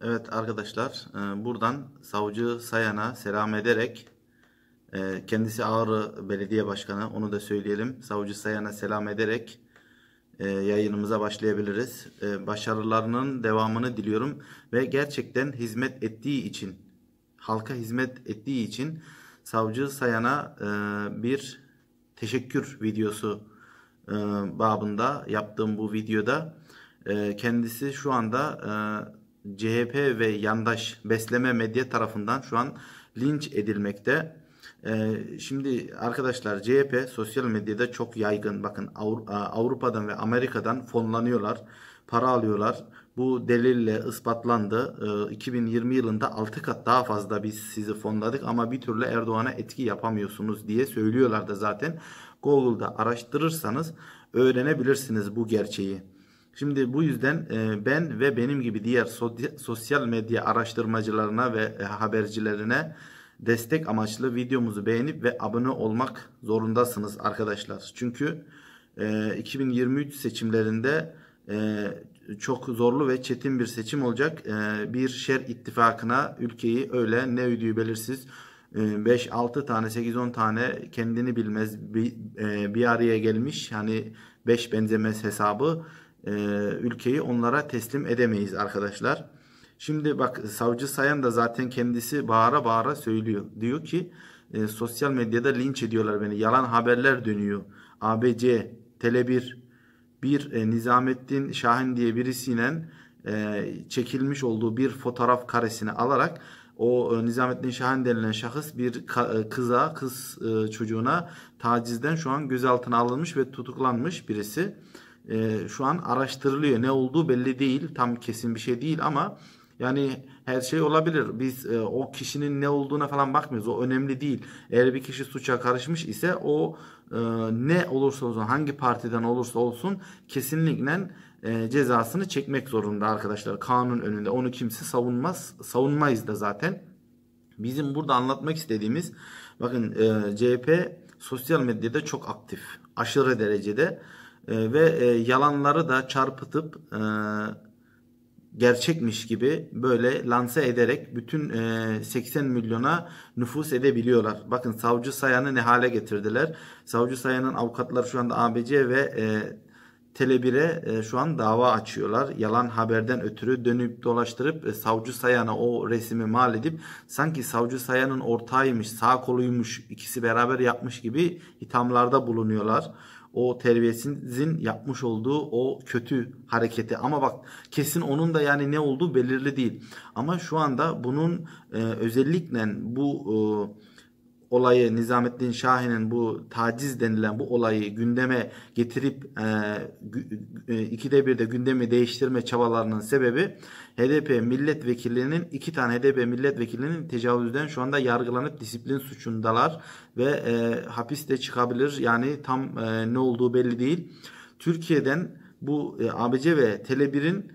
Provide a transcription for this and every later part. Evet arkadaşlar, buradan Savcı Sayan'a selam ederek, kendisi Ağrı Belediye Başkanı, onu da söyleyelim. Savcı Sayan'a selam ederek yayınımıza başlayabiliriz. Başarılarının devamını diliyorum ve gerçekten hizmet ettiği için, halka hizmet ettiği için Savcı Sayan'a bir teşekkür videosu babında yaptığım bu videoda kendisi şu anda CHP ve yandaş besleme medya tarafından şu an linç edilmekte. Şimdi arkadaşlar, CHP sosyal medyada çok yaygın. Bakın, Avrupa'dan ve Amerika'dan fonlanıyorlar, para alıyorlar. Bu delille ispatlandı. 2020 yılında 6 kat daha fazla biz sizi fonladık ama bir türlü Erdoğan'a etki yapamıyorsunuz diye söylüyorlar da zaten. Google'da araştırırsanız öğrenebilirsiniz bu gerçeği. Şimdi bu yüzden ben ve benim gibi diğer sosyal medya araştırmacılarına ve habercilerine destek amaçlı videomuzu beğenip ve abone olmak zorundasınız arkadaşlar. Çünkü 2023 seçimlerinde çok zorlu ve çetin bir seçim olacak. Bir şer ittifakına ülkeyi öyle ne ödüğü belirsiz 5-6 tane 8-10 tane kendini bilmez bir araya gelmiş, hani 5 benzemez hesabı ülkeyi onlara teslim edemeyiz arkadaşlar. Şimdi bak, Savcı Sayan da zaten kendisi bağıra bağıra söylüyor. Diyor ki sosyal medyada linç ediyorlar beni. Yalan haberler dönüyor. ABC, Tele1, bir Nizamettin Şahin diye birisiyle çekilmiş olduğu bir fotoğraf karesini alarak o Nizamettin Şahin denilen şahıs bir kıza, çocuğuna tacizden şu an gözaltına alınmış ve tutuklanmış birisi. Şu an araştırılıyor. Ne olduğu belli değil. Tam kesin bir şey değil ama yani her şey olabilir. Biz o kişinin ne olduğuna falan bakmıyoruz. O önemli değil. Eğer bir kişi suça karışmış ise o ne olursa olsun, hangi partiden olursa olsun kesinlikle cezasını çekmek zorunda arkadaşlar. Kanun önünde. Onu kimse savunmaz. Savunmayız da zaten. Bizim burada anlatmak istediğimiz, bakın CHP sosyal medyada çok aktif. Aşırı derecede. Ve yalanları da çarpıtıp gerçekmiş gibi böyle lanse ederek bütün 80 milyona nüfus edebiliyorlar. Bakın Savcı Sayan'ı ne hale getirdiler. Savcı Sayan'ın avukatları şu anda ABC ve Tele1'e şu an dava açıyorlar. Yalan haberden ötürü dönüp dolaştırıp Savcı Sayan'a o resmi mal edip sanki Savcı Sayan'ın ortağıymış, sağ koluymuş, ikisi beraber yapmış gibi ithamlarda bulunuyorlar. O terbiyesizin yapmış olduğu o kötü hareketi, ama bak kesin onun da yani ne olduğu belirli değil. Ama şu anda bunun özellikle bu olayı, Nizamettin Şahin'in bu taciz denilen bu olayı gündeme getirip ikide bir de gündemi değiştirme çabalarının sebebi HDP milletvekillerinin, 2 tane HDP milletvekilinin tecavüzden şu anda yargılanıp disiplin suçundalar ve hapis de çıkabilir. Yani tam ne olduğu belli değil. Türkiye'den bu ABC ve Tele1'in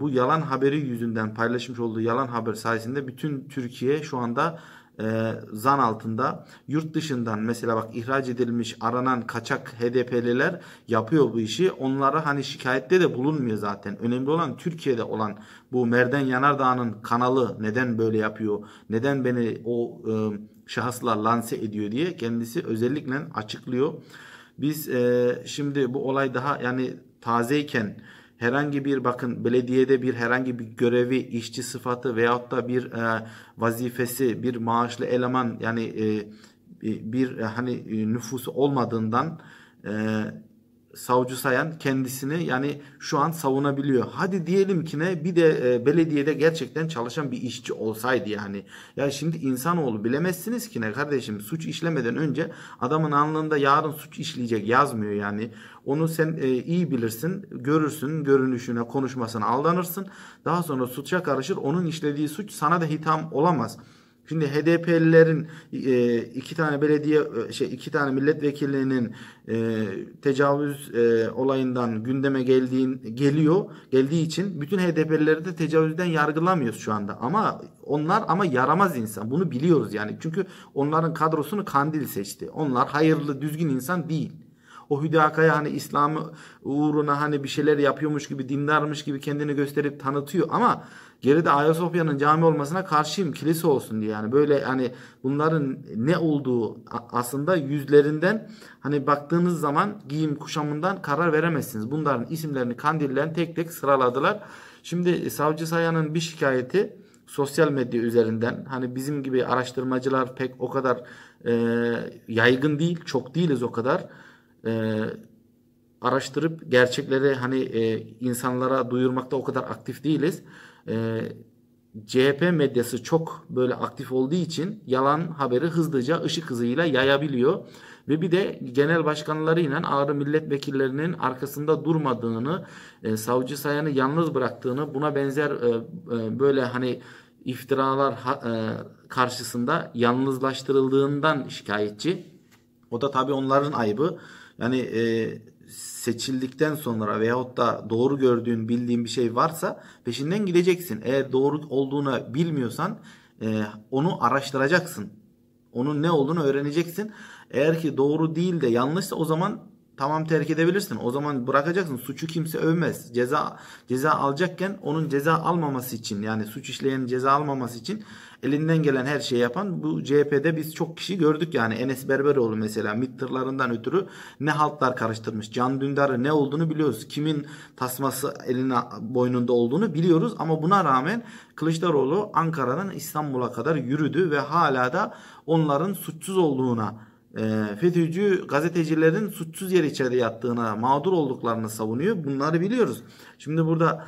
bu yalan haberi yüzünden paylaşmış olduğu yalan haber sayesinde bütün Türkiye şu anda zan altında. Yurt dışından mesela bak, ihraç edilmiş, aranan kaçak HDP'liler yapıyor bu işi. Onlara hani şikayette de bulunmuyor zaten. Önemli olan Türkiye'de olan bu Merden Yanardağ'ın kanalı neden böyle yapıyor? Neden beni o şahısla lanse ediyor diye kendisi özellikle açıklıyor. Biz şimdi bu olay daha yani tazeyken herhangi bir, bakın belediyede bir herhangi bir görevi, işçi sıfatı veyahut da bir vazifesi, bir maaşlı eleman, yani bir hani nüfusu olmadığından Savcı Sayan kendisini yani şu an savunabiliyor. Hadi diyelim ki ne, bir de belediyede gerçekten çalışan bir işçi olsaydı yani. Ya şimdi insanoğlu, bilemezsiniz ki ne kardeşim, suç işlemeden önce adamın alnında yarın suç işleyecek yazmıyor yani. Onu sen iyi bilirsin, görürsün, görünüşüne, konuşmasına aldanırsın. Daha sonra suça karışır, onun işlediği suç sana da itham olamaz. Şimdi HDP'lilerin 2 tane belediye 2 tane milletvekilinin tecavüz olayından gündeme geldiği için bütün HDP'lileri de tecavüzden yargılamıyoruz şu anda. Ama onlar yaramaz insan. Bunu biliyoruz yani. Çünkü onların kadrosunu Kandil seçti. Onlar hayırlı, düzgün insan değil. o hüdakaya hani İslam'ı uğruna hani bir şeyler yapıyormuş gibi, dindarmış gibi kendini gösterip tanıtıyor ama geride Ayasofya'nın cami olmasına karşıyım, kilise olsun diye. Yani böyle hani bunların ne olduğu aslında yüzlerinden hani baktığınız zaman giyim kuşamından karar veremezsiniz. Bunların isimlerini, kandillerini tek tek sıraladılar. Şimdi Savcı Sayan'ın bir şikayeti sosyal medya üzerinden, hani bizim gibi araştırmacılar pek o kadar yaygın değil, çok değiliz o kadar. Araştırıp gerçekleri hani insanlara duyurmakta o kadar aktif değiliz. CHP medyası çok böyle aktif olduğu için yalan haberi hızlıca ışık hızıyla yayabiliyor. Ve bir de genel başkanlarıyla Ağrı milletvekillerinin arkasında durmadığını, Savcı Sayan'ı yalnız bıraktığını, buna benzer böyle hani iftiralar karşısında yalnızlaştırıldığından şikayetçi. O da tabii onların aybı. Yani seçildikten sonra veyahut da doğru gördüğün, bildiğin bir şey varsa peşinden gideceksin. Eğer doğru olduğunu bilmiyorsan onu araştıracaksın. Onun ne olduğunu öğreneceksin. Eğer ki doğru değil de yanlışsa o zaman tamam, terk edebilirsin. O zaman bırakacaksın. Suçu kimse övmez. Ceza alacakken onun ceza almaması için, yani suç işleyenin ceza almaması için elinden gelen her şeyi yapan bu CHP'de biz çok kişi gördük. Yani Enes Berberoğlu mesela MİT tırlarından ötürü ne haltlar karıştırmış. Can Dündar'ı ne olduğunu biliyoruz. Kimin tasması eline boynunda olduğunu biliyoruz ama buna rağmen Kılıçdaroğlu Ankara'dan İstanbul'a kadar yürüdü ve hala da onların suçsuz olduğuna, FETÖ'cü gazetecilerin suçsuz yere içeride yattığına, mağdur olduklarını savunuyor. Bunları biliyoruz. Şimdi burada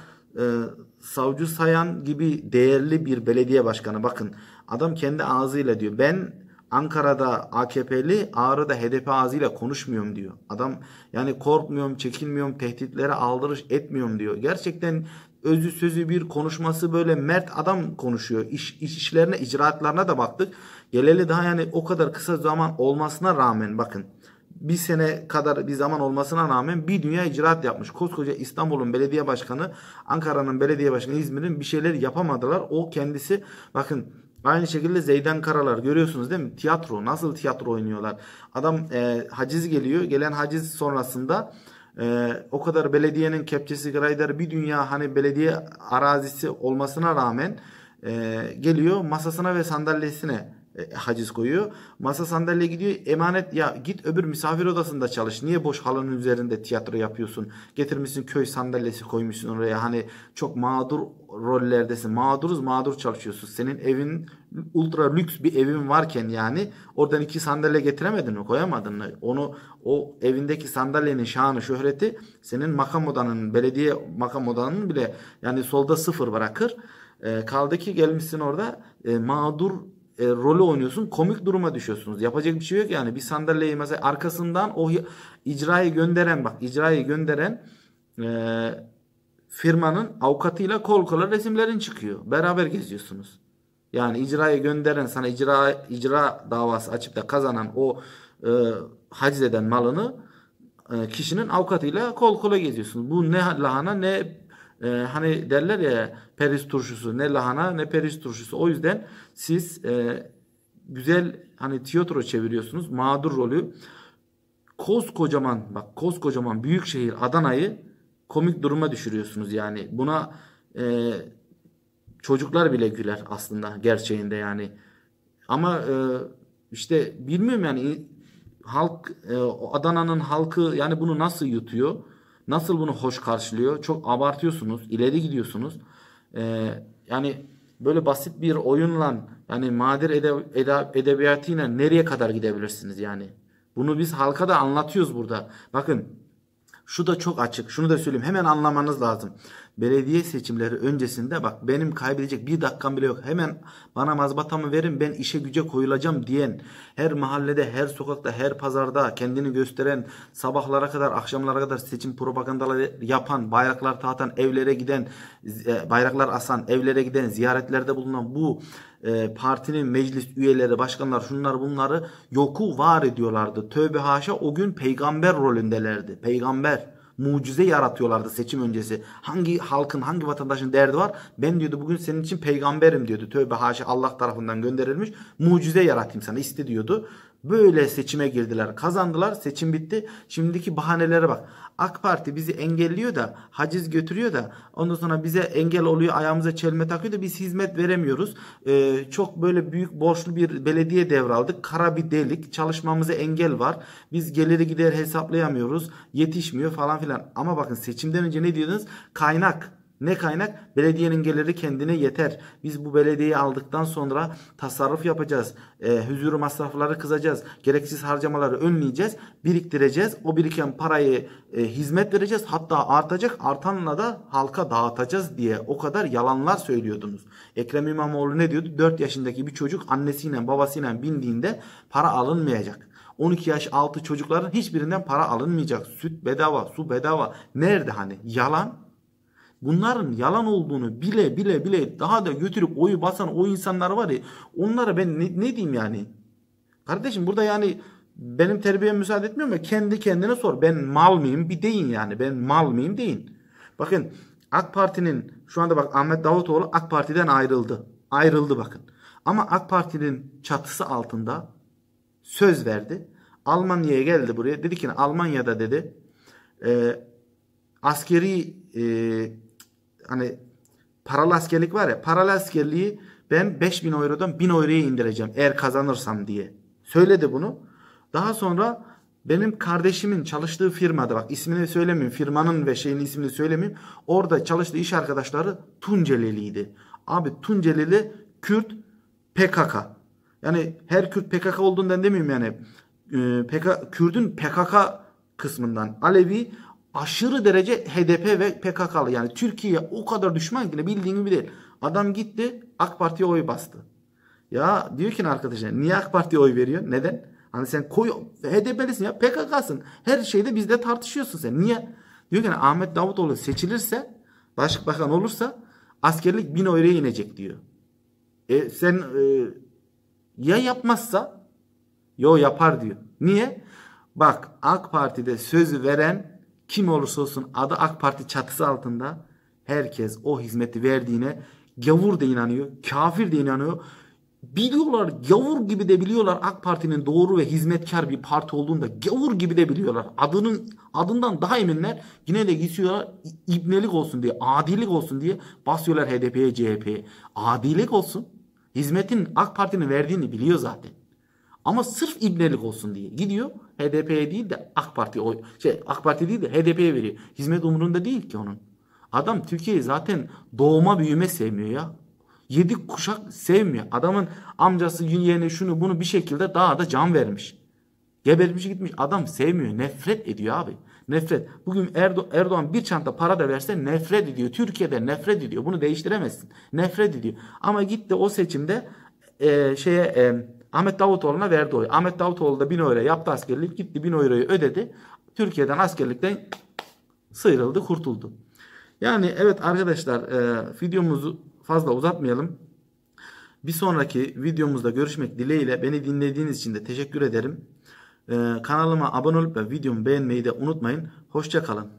Savcı Sayan gibi değerli bir belediye başkanı, bakın adam kendi ağzıyla diyor, ben Ankara'da AKP'li, Ağrı'da HDP ağzıyla konuşmuyorum diyor. Adam yani korkmuyorum, çekinmiyorum, tehditlere aldırış etmiyorum diyor. Gerçekten özü sözü bir, konuşması böyle mert adam konuşuyor. İşlerine, icraatlarına da baktık. Geleli daha yani o kadar kısa zaman olmasına rağmen, bakın bir sene kadar bir zaman olmasına rağmen bir dünya icraat yapmış. Koskoca İstanbul'un belediye başkanı, Ankara'nın belediye başkanı, İzmir'in bir şeyler yapamadılar. O kendisi, bakın aynı şekilde Zeydan Karalar, görüyorsunuz değil mi? Tiyatro, nasıl tiyatro oynuyorlar. Adam haciz geliyor, gelen haciz sonrasında o kadar belediyenin kepçesi, grader, bir dünya hani belediye arazisi olmasına rağmen geliyor masasına ve sandalyesine haciz koyuyor. Masa, sandalye gidiyor, emanet. Ya git öbür misafir odasında çalış. Niye boş halının üzerinde tiyatro yapıyorsun? Getirmişsin köy sandalyesi koymuşsun oraya. Hani çok mağdur rollerdesin. Mağduruz, mağdur çalışıyorsun. Senin evin ultra lüks bir evin varken yani oradan iki sandalye getiremedin mi? Koyamadın mı? Onu, o evindeki sandalyenin şanı, şöhreti senin makam odanın, belediye makam odanın bile yani solda sıfır bırakır. Kaldı ki gelmişsin orada mağdur rolü oynuyorsun. Komik duruma düşüyorsunuz. Yapacak bir şey yok yani. Bir sandalyeyi mesela arkasından o icrayı gönderen, bak icrayı gönderen firmanın avukatıyla kol kola resimlerin çıkıyor. Beraber geziyorsunuz. Yani icrayı gönderen, sana icra davası açıp da kazanan o haciz eden malını kişinin avukatıyla kol kola geziyorsunuz. Bu ne lahana ne hani derler ya, periz turşusu, ne lahana ne periz turşusu. O yüzden siz güzel hani tiyatro çeviriyorsunuz, mağdur rolü. Koskocaman, bak koskocaman büyükşehir Adana'yı komik duruma düşürüyorsunuz yani. Buna çocuklar bile güler aslında gerçeğinde yani. Ama işte bilmiyorum yani halk, Adana'nın halkı yani bunu nasıl yutuyor? Nasıl bunu hoş karşılıyor? Çok abartıyorsunuz, ileri gidiyorsunuz. Yani böyle basit bir oyunla, yani madir edebiyatıyla nereye kadar gidebilirsiniz yani? Bunu biz halka da anlatıyoruz burada. Bakın şu da çok açık, şunu da söyleyeyim, hemen anlamanız lazım. Belediye seçimleri öncesinde, bak benim kaybedecek bir dakikam bile yok, hemen bana mazbatamı verin, ben işe güce koyulacağım diyen, her mahallede, her sokakta, her pazarda kendini gösteren, sabahlara kadar, akşamlara kadar seçim propagandaları yapan, bayraklar tahtan evlere giden, bayraklar asan evlere giden, ziyaretlerde bulunan bu partinin meclis üyeleri, başkanlar, şunlar bunları yoku var ediyorlardı. Tövbe haşa, o gün peygamber rolündelerdi. Peygamber, mucize yaratıyorlardı seçim öncesi. Hangi halkın, hangi vatandaşın derdi var? Ben diyordu bugün senin için peygamberim diyordu. Tövbe haşa, Allah tarafından gönderilmiş mucize yaratayım sana, iste diyordu. Böyle seçime girdiler, kazandılar, seçim bitti. Şimdiki bahanelere bak. AK Parti bizi engelliyor da, haciz götürüyor da, ondan sonra bize engel oluyor, ayağımıza çelme takıyor da biz hizmet veremiyoruz. Çok böyle büyük borçlu bir belediye devraldık. Kara bir delik, çalışmamıza engel var. Biz geliri gideri hesaplayamıyoruz, yetişmiyor falan filan. Ama bakın seçimden önce ne diyordunuz? Kaynak. Ne kaynak? Belediyenin geliri kendine yeter. Biz bu belediyeyi aldıktan sonra tasarruf yapacağız. Huzur masrafları kızacağız. Gereksiz harcamaları önleyeceğiz. Biriktireceğiz. O biriken parayı hizmet vereceğiz. Hatta artacak. Artanla da halka dağıtacağız diye o kadar yalanlar söylüyordunuz. Ekrem İmamoğlu ne diyordu? 4 yaşındaki bir çocuk annesiyle babasıyla bindiğinde para alınmayacak. 12 yaş altı çocukların hiçbirinden para alınmayacak. Süt bedava, su bedava. Nerede hani? Yalan. Bunların yalan olduğunu bile daha da götürüp oyu basan o insanlar var ya, onlara ben ne diyeyim yani? Kardeşim burada yani benim terbiyem müsaade etmiyor mu? Kendi kendine sor. Ben mal mıyım? Bir deyin yani. Ben mal mıyım? Deyin. Bakın AK Parti'nin şu anda bak Ahmet Davutoğlu AK Parti'den ayrıldı. Ayrıldı bakın. Ama AK Parti'nin çatısı altında söz verdi. Almanya'ya geldi buraya. Dedi ki Almanya'da dedi askeri hani paralı askerlik var ya, paralı askerliği ben 5000 Euro'dan 1000 Euro'ya indireceğim eğer kazanırsam diye. Söyledi bunu. Daha sonra benim kardeşimin çalıştığı firmada, bak ismini söylemeyeyim, firmanın ve şeyin ismini söylemeyeyim. Orada çalıştığı iş arkadaşları Tunceliliydi. Abi Tuncelili Kürt PKK. Yani her Kürt PKK olduğundan demeyeyim yani. Kürt'ün PKK kısmından. Alevi aşırı derece HDP ve PKK'lı, yani Türkiye'ye o kadar düşman ki bildiğin gibi değil. Adam gitti AK Parti'ye oy bastı. Ya diyor ki arkadaşlar niye AK Parti'ye oy veriyor? Neden? Hani sen koy HDP'lisin ya, PKK'sın. Her şeyde bizde tartışıyorsun sen. Niye? Diyor ki Ahmet Davutoğlu seçilirse, başbakan olursa askerlik 1000 euroya inecek diyor. Sen ya yapmazsa? Yo yapar diyor. Niye? Bak AK Parti'de söz veren kim olursa olsun, adı AK Parti çatısı altında, herkes o hizmeti verdiğine gavur de inanıyor, kafir de inanıyor. Biliyorlar, gavur gibi de biliyorlar AK Parti'nin doğru ve hizmetkar bir parti olduğunu da gavur gibi de biliyorlar. Adından daha eminler, yine de gidiyorlar ibnelik olsun diye, adilik olsun diye basıyorlar HDP'ye, CHP'ye. Adilik olsun, hizmetin AK Parti'nin verdiğini biliyor zaten. Ama sırf ibnelik olsun diye gidiyor HDP'ye değil de AK Parti'ye oy, AK Parti değil de HDP'ye veriyor. Hizmet umurunda değil ki onun. Adam Türkiye'yi zaten doğma büyüme sevmiyor ya. 7 kuşak sevmiyor. Adamın amcası yeğeni şunu bunu bir şekilde daha da can vermiş. Gebermiş gitmiş. Adam sevmiyor. Nefret ediyor abi. Nefret. Bugün Erdoğan bir çanta para da verse nefret ediyor. Türkiye'de nefret ediyor. Bunu değiştiremezsin. Nefret ediyor. Ama gitti o seçimde Ahmet Davutoğlu'na verdi oyu. Ahmet Davutoğlu da 1000 euro yaptı askerlik. Gitti 1000 euroyu ödedi. Türkiye'den askerlikten sıyrıldı, kurtuldu. Yani evet arkadaşlar, videomuzu fazla uzatmayalım. Bir sonraki videomuzda görüşmek dileğiyle. Beni dinlediğiniz için de teşekkür ederim. Kanalıma abone olup ve videomu beğenmeyi de unutmayın. Hoşça kalın.